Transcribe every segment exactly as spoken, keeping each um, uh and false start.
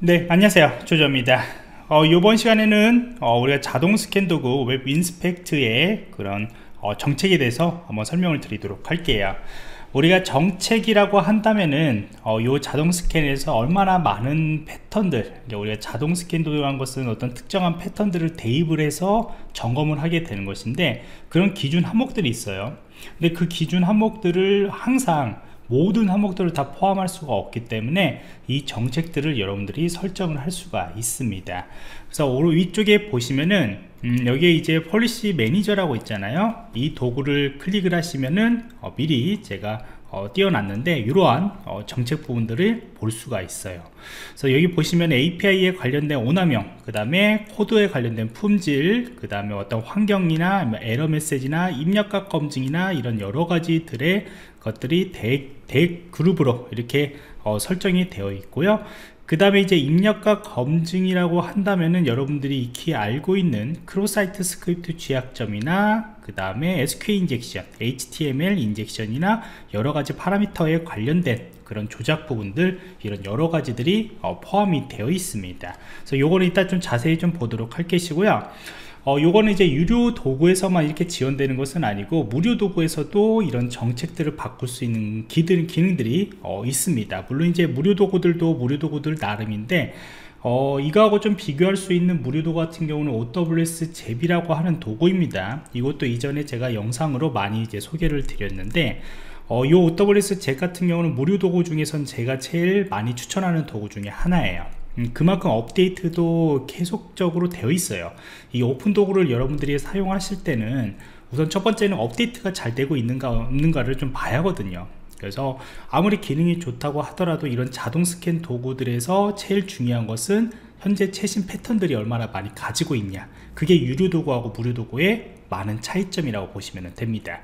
네, 안녕하세요. 조조입니다. 어, 이번 시간에는 어, 우리가 자동 스캔 도구 웹 인스펙트의 그런 어, 정책에 대해서 한번 설명을 드리도록 할게요. 우리가 정책이라고 한다면은 어, 이 자동 스캔에서 얼마나 많은 패턴들, 우리가 자동 스캔 도구라는 것은 어떤 특정한 패턴들을 대입을 해서 점검을 하게 되는 것인데, 그런 기준 항목들이 있어요. 근데 그 기준 항목들을 항상 모든 항목들을 다 포함할 수가 없기 때문에 이 정책들을 여러분들이 설정을 할 수가 있습니다. 그래서 오른 위쪽에 보시면은 음, 여기에 이제 폴리시 매니저라고 있잖아요. 이 도구를 클릭을 하시면은 어, 미리 제가 어, 띄워놨는데 이러한 어, 정책 부분들을 볼 수가 있어요. 그래서 여기 보시면 에이피아이에 관련된 오남용, 그 다음에 코드에 관련된 품질, 그 다음에 어떤 환경이나 에러 메시지나 입력값 검증이나 이런 여러 가지들의 것들이 대, 대 그룹으로 이렇게 어, 설정이 되어 있고요. 그 다음에 이제 입력과 검증이라고 한다면은 여러분들이 익히 알고 있는 크로사이트 스크립트 취약점이나 그 다음에 에스큐엘 인젝션, 에이치티엠엘 인젝션이나 여러가지 파라미터에 관련된 그런 조작 부분들, 이런 여러 가지들이 어, 포함이 되어 있습니다. 그래서 요거는 이따 좀 자세히 좀 보도록 할 것이고요. 어, 요거는 이제 유료 도구에서만 이렇게 지원되는 것은 아니고 무료 도구에서도 이런 정책들을 바꿀 수 있는 기능, 기능들이 어, 있습니다. 물론 이제 무료 도구들도 무료 도구들 나름인데 어, 이거하고 좀 비교할 수 있는 무료 도구 같은 경우는 오더블유에스 잽이라고 하는 도구입니다. 이것도 이전에 제가 영상으로 많이 이제 소개를 드렸는데 어, 요 오더블유에스 잽 같은 경우는 무료 도구 중에선 제가 제일 많이 추천하는 도구 중에 하나예요. 그만큼 업데이트도 계속적으로 되어 있어요. 이 오픈 도구를 여러분들이 사용하실 때는 우선 첫 번째는 업데이트가 잘 되고 있는가 없는가를 좀 봐야 하거든요. 그래서 아무리 기능이 좋다고 하더라도 이런 자동 스캔 도구들에서 제일 중요한 것은 현재 최신 패턴들이 얼마나 많이 가지고 있냐, 그게 유료 도구하고 무료 도구의 많은 차이점이라고 보시면 됩니다.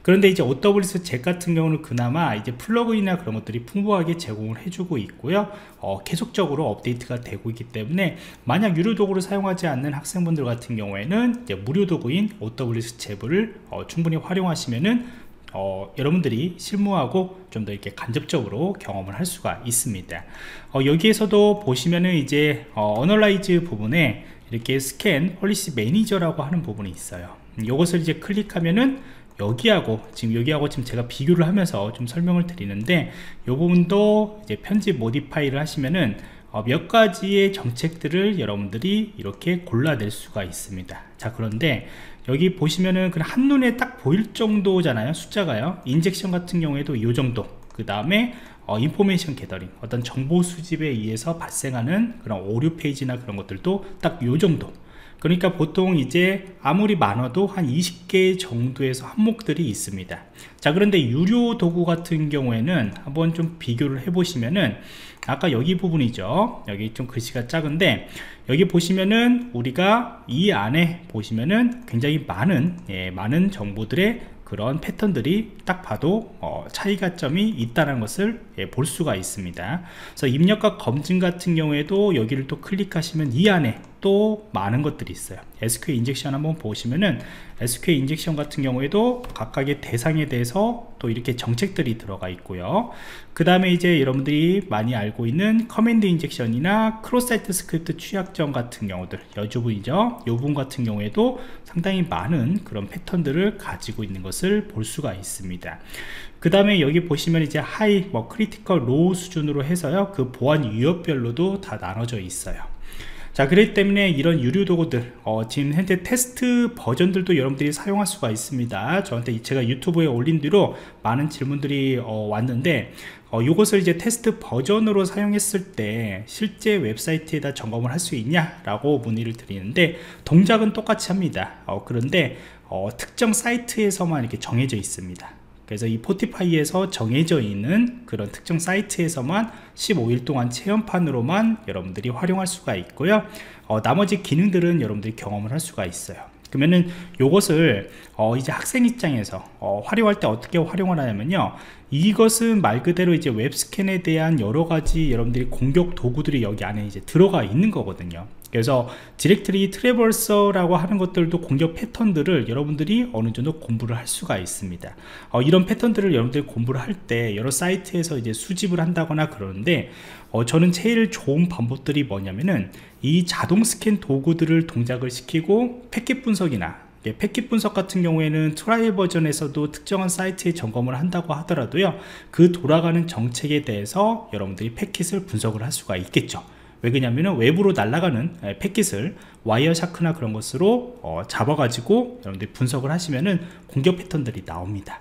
그런데 이제 오더블유에스 잽 같은 경우는 그나마 이제 플러그인이나 그런 것들이 풍부하게 제공을 해주고 있고요. 어, 계속적으로 업데이트가 되고 있기 때문에 만약 유료 도구를 사용하지 않는 학생분들 같은 경우에는 이제 무료 도구인 오더블유에스 잽을 어, 충분히 활용하시면은 어, 여러분들이 실무하고 좀 더 이렇게 간접적으로 경험을 할 수가 있습니다. 어, 여기에서도 보시면은 이제 어, 어널라이즈 부분에 이렇게 스캔 폴리시 매니저라고 하는 부분이 있어요. 이것을 이제 클릭하면은 여기하고 지금 여기하고 지금 제가 비교를 하면서 좀 설명을 드리는데, 이 부분도 이제 편집 모디파이를 하시면은 어, 몇 가지의 정책들을 여러분들이 이렇게 골라낼 수가 있습니다. 자, 그런데 여기 보시면은 그냥 한눈에 딱 보일 정도잖아요, 숫자가요. 인젝션 같은 경우에도 이 정도, 그 다음에 어, 인포메이션 게더링, 어떤 정보 수집에 의해서 발생하는 그런 오류 페이지나 그런 것들도 딱 이 정도. 그러니까 보통 이제 아무리 많아도 한 이십 개 정도에서 항목들이 있습니다. 자, 그런데 유료 도구 같은 경우에는 한번 좀 비교를 해 보시면은 아까 여기 부분이죠. 여기 좀 글씨가 작은데 여기 보시면은 우리가 이 안에 보시면은 굉장히 많은 예, 많은 정보들의 그런 패턴들이 딱 봐도 어, 차이가 점이 있다는 것을 예, 볼 수가 있습니다. 그래서 입력과 검증 같은 경우에도 여기를 또 클릭하시면 이 안에 또 많은 것들이 있어요. 에스큐엘 인젝션 한번 보시면은 에스큐엘 인젝션 같은 경우에도 각각의 대상에 대해서 또 이렇게 정책들이 들어가 있고요. 그 다음에 이제 여러분들이 많이 알고 있는 커맨드 인젝션이나 크로사이트 스크립트 취약점 같은 경우들, 이 부분이죠. 이 부분 같은 경우에도 상당히 많은 그런 패턴들을 가지고 있는 것을 볼 수가 있습니다. 그 다음에 여기 보시면 이제 하이, 뭐 크리티컬, 로우 수준으로 해서요, 그 보안 위협별로도 다 나눠져 있어요. 자, 그렇기 때문에 이런 유료 도구들 어, 지금 현재 테스트 버전들도 여러분들이 사용할 수가 있습니다. 저한테 제가 유튜브에 올린 뒤로 많은 질문들이 어, 왔는데 어, 이것을 이제 테스트 버전으로 사용했을 때 실제 웹사이트에다 점검을 할 수 있냐 라고 문의를 드리는데, 동작은 똑같이 합니다. 어, 그런데 어, 특정 사이트에서만 이렇게 정해져 있습니다. 그래서 이 포티파이에서 정해져 있는 그런 특정 사이트에서만 십오 일 동안 체험판으로만 여러분들이 활용할 수가 있고요. 어, 나머지 기능들은 여러분들이 경험을 할 수가 있어요. 그러면은 요것을 어, 이제 학생 입장에서 어, 활용할 때 어떻게 활용을 하냐면요, 이것은 말 그대로 이제 웹스캔에 대한 여러 가지 여러분들이 공격 도구들이 여기 안에 이제 들어가 있는 거거든요. 그래서 디렉토리 트래버서라고 하는 것들도 공격 패턴들을 여러분들이 어느 정도 공부를 할 수가 있습니다. 어, 이런 패턴들을 여러분들이 공부를 할 때 여러 사이트에서 이제 수집을 한다거나 그러는데, 어, 저는 제일 좋은 방법들이 뭐냐면은 이 자동 스캔 도구들을 동작을 시키고 패킷 분석이나 예, 패킷 분석 같은 경우에는 트라이얼 버전에서도 특정한 사이트에 점검을 한다고 하더라도요, 그 돌아가는 정책에 대해서 여러분들이 패킷을 분석을 할 수가 있겠죠. 왜 그러냐면은 외부로 날아가는 패킷을 와이어샤크나 그런 것으로 어, 잡아가지고 여러분들이 분석을 하시면은 공격 패턴들이 나옵니다.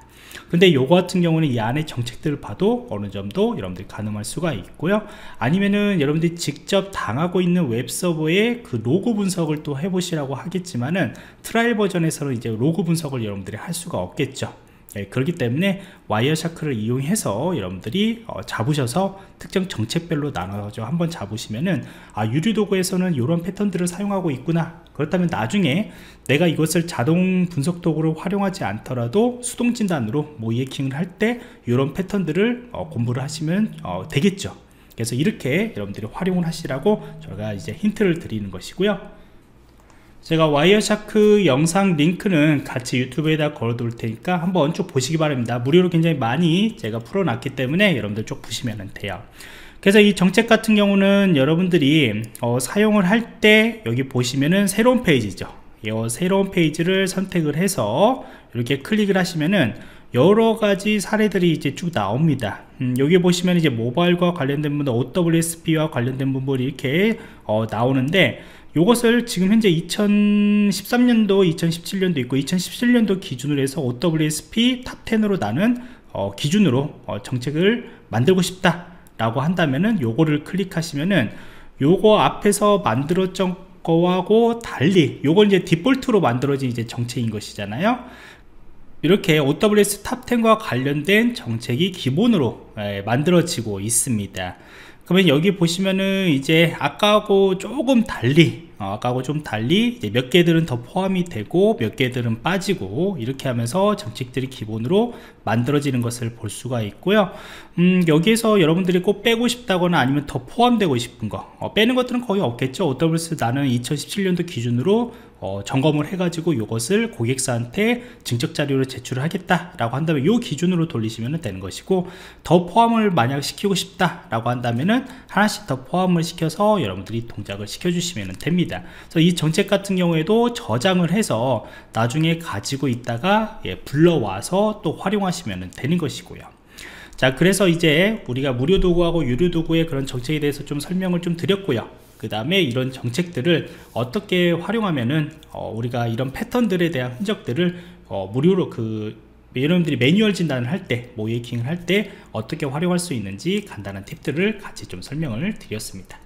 근데 요거 같은 경우는 이 안에 정책들을 봐도 어느 정도 여러분들이 가늠할 수가 있고요. 아니면은 여러분들이 직접 당하고 있는 웹서버의 그 로그 분석을 또 해보시라고 하겠지만은 트라이얼 버전에서는 이제 로그 분석을 여러분들이 할 수가 없겠죠. 예, 그렇기 때문에 와이어샤크를 이용해서 여러분들이 어, 잡으셔서 특정 정책별로 나눠서 한번 잡으시면은, 아, 유료 도구에서는 이런 패턴들을 사용하고 있구나, 그렇다면 나중에 내가 이것을 자동 분석 도구로 활용하지 않더라도 수동 진단으로 모이해킹을 할 때 이런 패턴들을 어, 공부를 하시면 어, 되겠죠. 그래서 이렇게 여러분들이 활용을 하시라고 저희가 이제 힌트를 드리는 것이고요. 제가 와이어샤크 영상 링크는 같이 유튜브에다 걸어둘 테니까 한번 쭉 보시기 바랍니다. 무료로 굉장히 많이 제가 풀어놨기 때문에 여러분들 쭉 보시면 돼요. 그래서 이 정책 같은 경우는 여러분들이 어, 사용을 할 때 여기 보시면은 새로운 페이지죠. 이 새로운 페이지를 선택을 해서 이렇게 클릭을 하시면은 여러가지 사례들이 이제 쭉 나옵니다. 음, 여기 보시면 이제 모바일과 관련된 부분, 오더블유에스피와 관련된 부분이 이렇게 어, 나오는데, 요것을 지금 현재 이천십삼 년도, 이천십칠 년도 있고 이천십칠 년도 기준으로 해서 오더블유에스피 탑 텐으로 나는 어, 기준으로 어, 정책을 만들고 싶다 라고 한다면은 요거를 클릭하시면은 요거 앞에서 만들었던 거하고 달리 요건 이제 디폴트로 만들어진 이제 정책인 것이잖아요. 이렇게 오더블유에스 탑 텐과 관련된 정책이 기본으로 예, 만들어지고 있습니다. 그러면 여기 보시면은 이제 아까하고 조금 달리 어, 아까하고 좀 달리 이제 몇 개들은 더 포함이 되고 몇 개들은 빠지고, 이렇게 하면서 정책들이 기본으로 만들어지는 것을 볼 수가 있고요. 음, 여기에서 여러분들이 꼭 빼고 싶다거나 아니면 더 포함되고 싶은 거, 어, 빼는 것들은 거의 없겠죠. 오더블유에스 나는 이천십칠 년도 기준으로 어, 점검을 해가지고 이것을 고객사한테 증적 자료를 제출을 하겠다라고 한다면 이 기준으로 돌리시면 되는 것이고, 더 포함을 만약 시키고 싶다라고 한다면은 하나씩 더 포함을 시켜서 여러분들이 동작을 시켜주시면 됩니다. 그래서 이 정책 같은 경우에도 저장을 해서 나중에 가지고 있다가 예, 불러와서 또 활용하시면 되는 것이고요. 자, 그래서 이제 우리가 무료 도구하고 유료 도구의 그런 정책에 대해서 좀 설명을 좀 드렸고요. 그 다음에 이런 정책들을 어떻게 활용하면은 어, 우리가 이런 패턴들에 대한 흔적들을 어, 무료로 그 여러분들이 매뉴얼 진단을 할 때, 모이해킹을 할 때 어떻게 활용할 수 있는지 간단한 팁들을 같이 좀 설명을 드렸습니다.